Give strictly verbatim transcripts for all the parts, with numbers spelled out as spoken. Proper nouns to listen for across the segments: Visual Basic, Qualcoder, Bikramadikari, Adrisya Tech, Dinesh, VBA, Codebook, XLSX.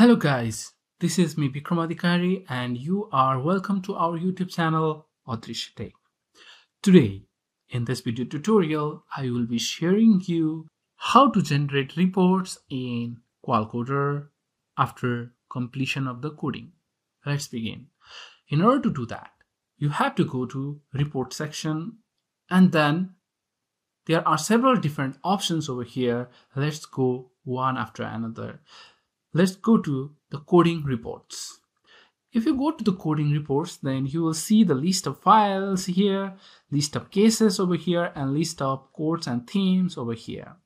Hello guys, this is me Bikramadikari and you are welcome to our YouTube channel Adrisya Tech. Today, in this video tutorial, I will be sharing you how to generate reports in Qualcoder after completion of the coding. Let's begin. In order to do that, you have to go to report section and then there are several different options over here. Let's go one after another. Let's go to the coding reports. If you go to the coding reports, then you will see the list of files here, list of cases over here, and list of codes and themes over here.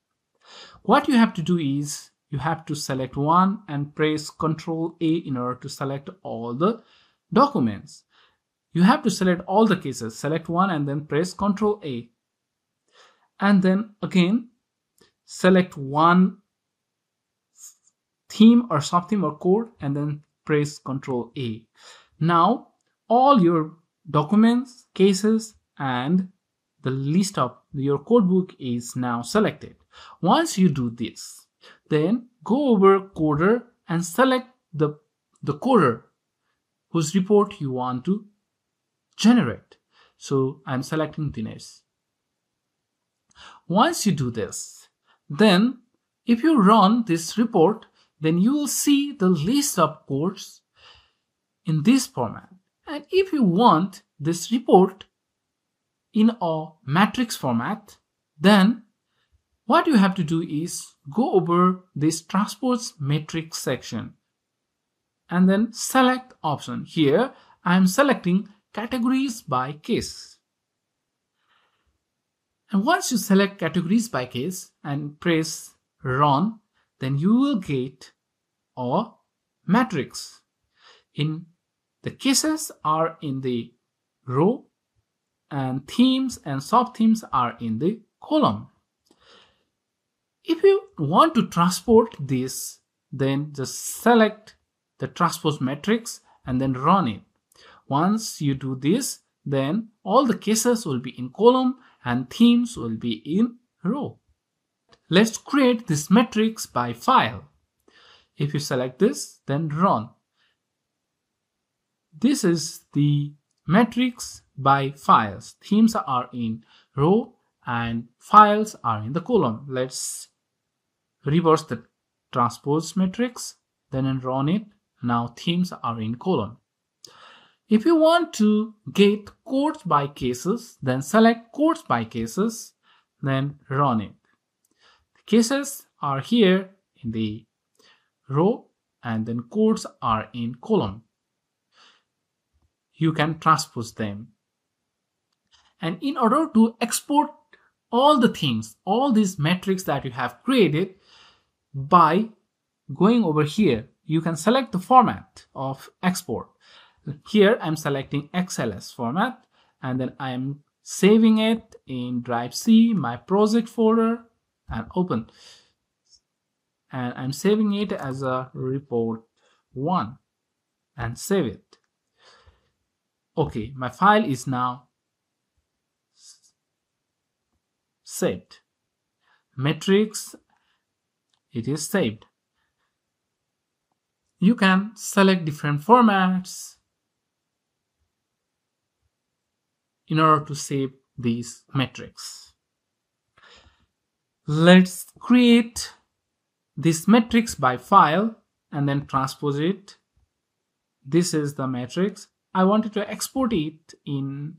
What you have to do is you have to select one and press control A in order to select all the documents. You have to select all the cases, select one and then press control A. And then again, select one theme or sub-theme or code and then press control A. Now, all your documents, cases, and the list of your codebook is now selected. Once you do this, then go over Coder and select the, the coder whose report you want to generate. So I'm selecting Dinesh. Once you do this, then if you run this report, then you will see the list of codes in this format. And if you want this report in a matrix format, then what you have to do is go over this transpose matrix section and then select option. Here I am selecting categories by case. And once you select categories by case and press run, then you will get a matrix. In the cases are in the row and themes and sub-themes are in the column. If you want to transport this, then just select the transpose matrix and then run it. Once you do this, then all the cases will be in column and themes will be in row. Let's create this matrix by file. If you select this, then run. This is the matrix by files. Themes are in row and files are in the column. Let's reverse the transpose matrix, then run it. Now themes are in column. If you want to get codes by cases, then select codes by cases, then run it. Cases are here in the row and then codes are in column. You can transpose them. And in order to export all the things, all these metrics that you have created, by going over here, you can select the format of export. Here I'm selecting X L S format and then I'm saving it in Drive C, my project folder, and open, and I'm saving it as a report one and save it. Okay, my file is now saved. Matrix, it is saved. You can select different formats in order to save these metrics. Let's create this matrix by file and then transpose it. This is the matrix. I wanted to export it in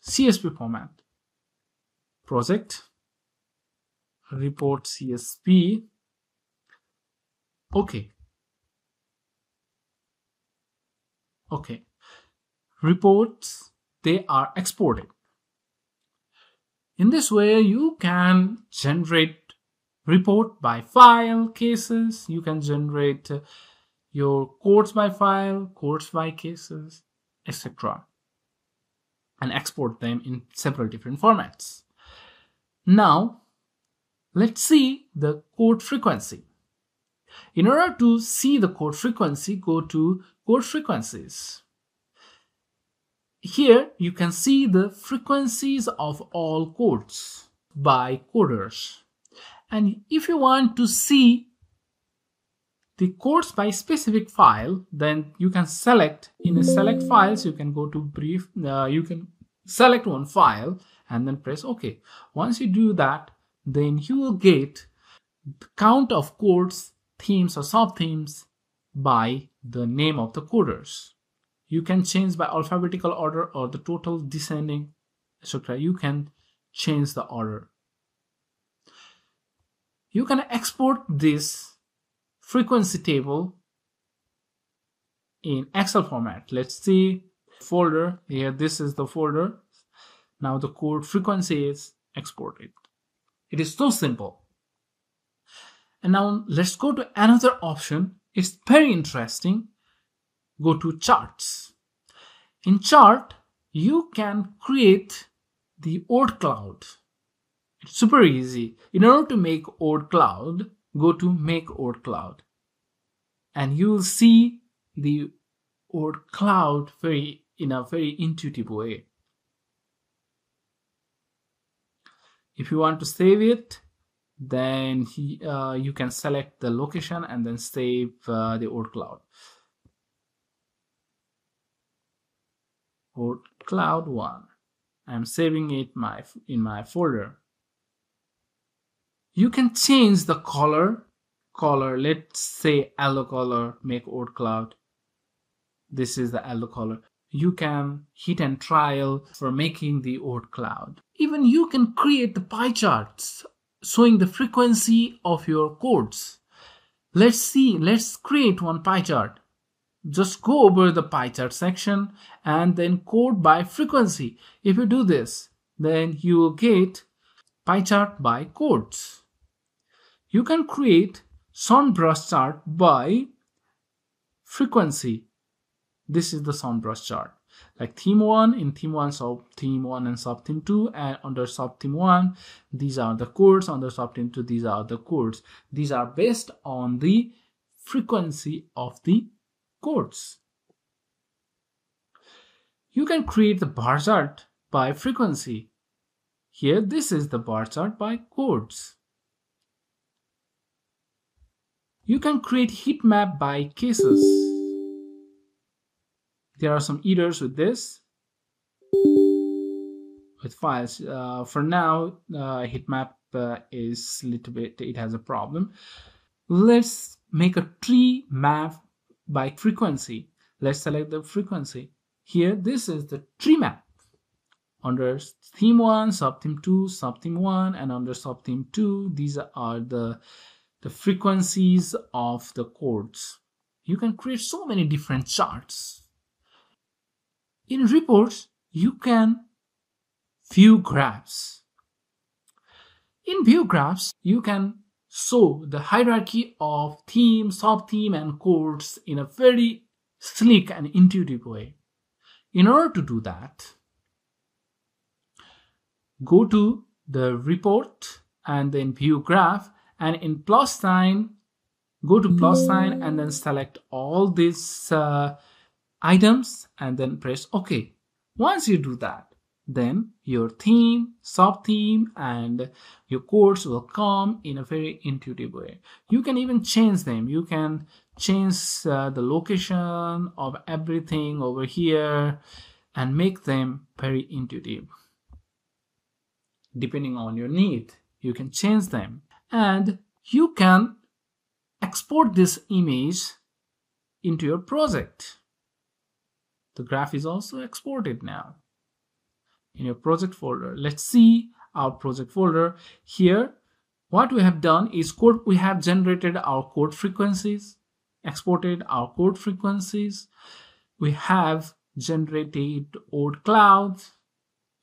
C S V format. Project, report C S V. Okay. Okay. Reports, they are exported. In this way, you can generate report by file cases. You can generate your codes by file, codes by cases, et cetera, and export them in several different formats. Now, let's see the code frequency. In order to see the code frequency, go to code frequencies. Here you can see the frequencies of all codes by coders. And if you want to see the codes by specific file, then you can select in the select files. You can go to brief, uh, you can select one file and then press OK. Once you do that, then you will get the count of codes, themes or sub themes by the name of the coders. You can change by alphabetical order or the total descending, et cetera. You can change the order. You can export this frequency table in Excel format. Let's see folder here. This is the folder. Now the code frequency is exported. It is so simple. And now let's go to another option. It's very interesting. Go to charts. In chart, you can create the old cloud. It's super easy. In order to make old cloud, go to make old cloud. And you'll see the old cloud very in a very intuitive way. If you want to save it, then he, uh, you can select the location and then save uh, the old cloud. Old cloud one. I'm saving it my in my folder. You can change the color. Color, let's say yellow color, make old cloud. This is the yellow color. You can hit and trial for making the old cloud. Even you can create the pie charts showing the frequency of your codes. Let's see, let's create one pie chart. Just go over the pie chart section and then code by frequency. If you do this, then you will get pie chart by codes. You can create sunburst chart by frequency. This is the sunburst chart. Like theme one, in theme one, sub theme one and sub theme two, and under sub theme one, these are the codes, under sub theme two, these are the codes. These are based on the frequency of the codes. You can create the bar chart by frequency. Here, this is the bar chart by codes. You can create heat map by cases. There are some errors with this, with files. Uh, for now, uh, heat map uh, is a little bit, it has a problem. Let's make a tree map by frequency. Let's select the frequency. Here, this is the tree map. Under theme one, sub theme two, sub theme one, and under sub theme two, these are the, the frequencies of the codes. You can create so many different charts. In reports, you can view graphs. In view graphs, you can show the hierarchy of theme, sub-theme, and codes in a very slick and intuitive way. In order to do that, go to the report and then view graph, and in plus sign, go to plus sign and then select all these uh, items and then press OK. Once you do that, then your theme, sub-theme and your codes will come in a very intuitive way. You can even change them. You can change uh, the location of everything over here and make them very intuitive. Depending on your need, you can change them. And you can export this image into your project. The graph is also exported now in your project folder. Let's see our project folder. Here, what we have done is code, we have generated our code frequencies, exported our code frequencies. We have generated old clouds.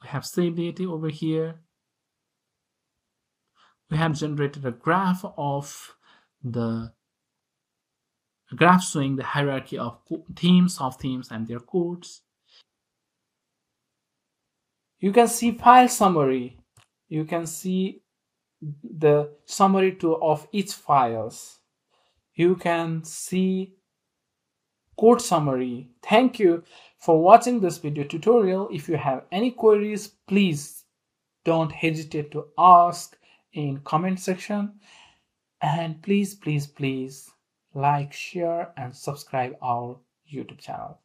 We have saved it over here. We have generated a graph of the graph showing the hierarchy of themes, sub-themes and their codes. You can see file summary. You can see the summary to of each files. You can see code summary. Thank you for watching this video tutorial. If you have any queries, please don't hesitate to ask in comment section, and please please please like, share and subscribe our YouTube channel.